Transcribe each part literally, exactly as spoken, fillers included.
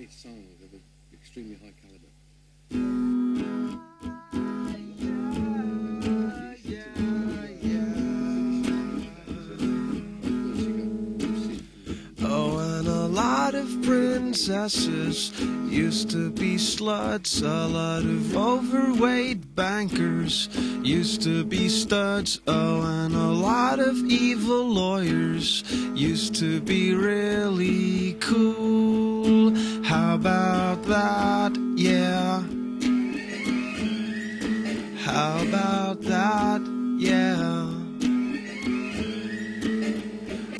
eight songs of an extremely high calibre. Princesses used to be sluts. A lot of overweight bankers used to be studs. Oh, and a lot of evil lawyers used to be really cool. How about that? Yeah. How about that? Yeah.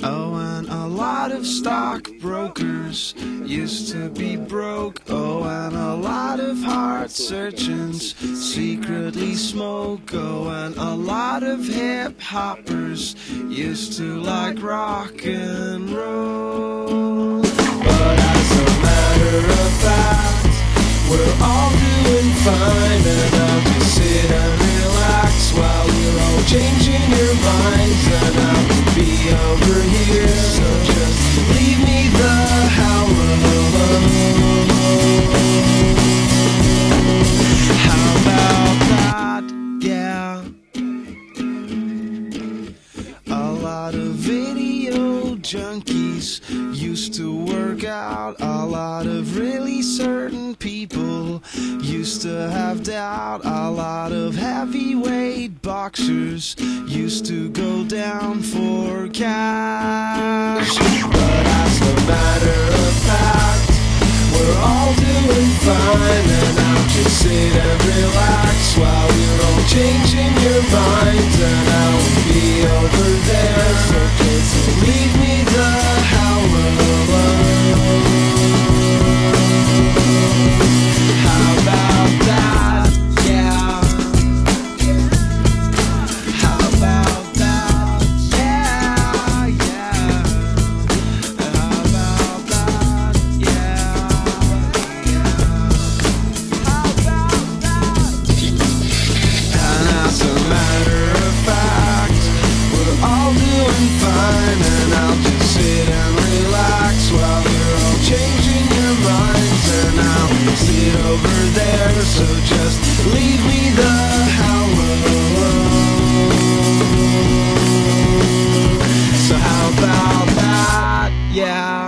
Oh, and a lot of stockbrokers used to be broke. Oh, and a lot of heart surgeons secretly smoke. Oh, and a lot of hip hoppers used to like rock and roll. But as a matter of fact, we're all doing fine, and I'll just sit and relax while you're all changing your minds, and I'll be over here, so just leave me the hell alone. How about that? Yeah. A lot of video junkies used to work out. A lot of really certain people used to have doubt. A lot of heavyweight boxers used to go down for cash. But as a matter of fact, we're all doing fine, and I'll just sit and relax while you're all changing your minds, and I'll be over there, so just leave me the hell alone. How about that? Yeah.